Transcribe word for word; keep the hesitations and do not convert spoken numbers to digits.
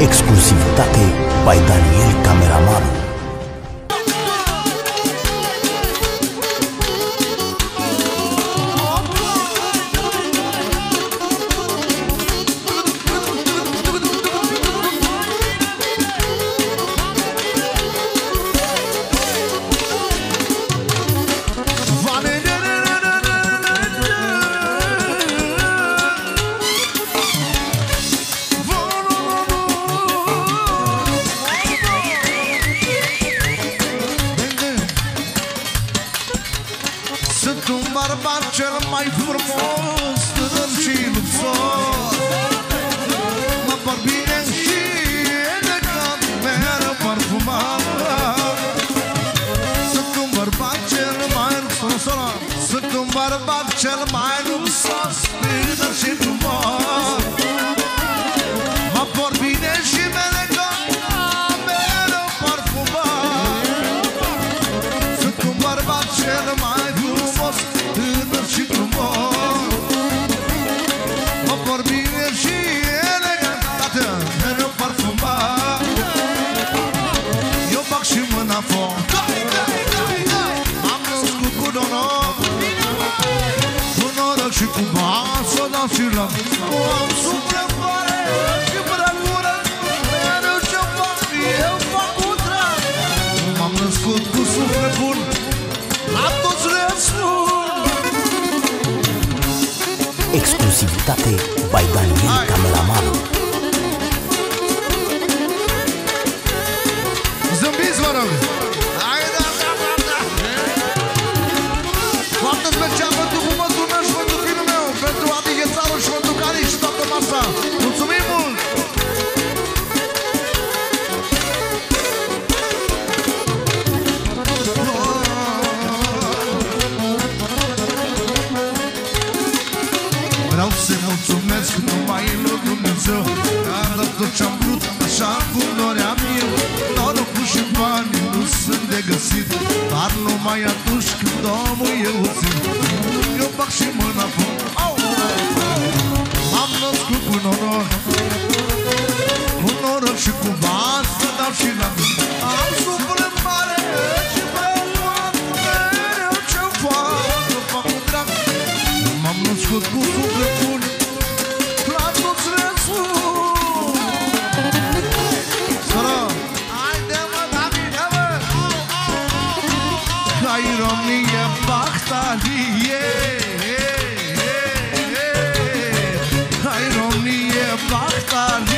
Exclusivitate by Daniel Cameramaru. Sunt un bărbat cel mai frumos, tânăr și luptos. Mă par bine și elegant, mereu parfumat. Sunt un bărbat cel mai luptos, sunt un bărbat cel mai luptos, tânăr și frumos. Mă par bine și elegant, mereu parfumat. Sunt un bărbat cel mai Am suflet mare și bravură, mereu ce fac, eu fac cu drag. M-am născut cu suflet bun, la toți le spun. Exclusivitate by Daniel Cameramaru. Zâmbiți, vă rog! Hai, da, da, da, da! Foarte special pentru cum mă sună și pentru filmul meu, pentru Adică Țarul și pentru Cari și toată masa. Mulțumim mult! Vreau să-i mulțumesc numai lui Dumnezeu, că am dat tot ce-am vrut, așa-mi cum doream eu. Norocul și banii nu sunt de găsit, dar numai atunci când omul e uțin. Eu bag și mâna fără. M-am născut cu noroc, cu noroc și cu bani, să dau și la mine. Am suflet mare și băuat, mereu ce-o fac, o fac cu drag. M-am născut cu suflet bun, la toți le spun. Sără! Haide, mă, la mine, mă! Hai, România, Bahtarie! Bahtarie.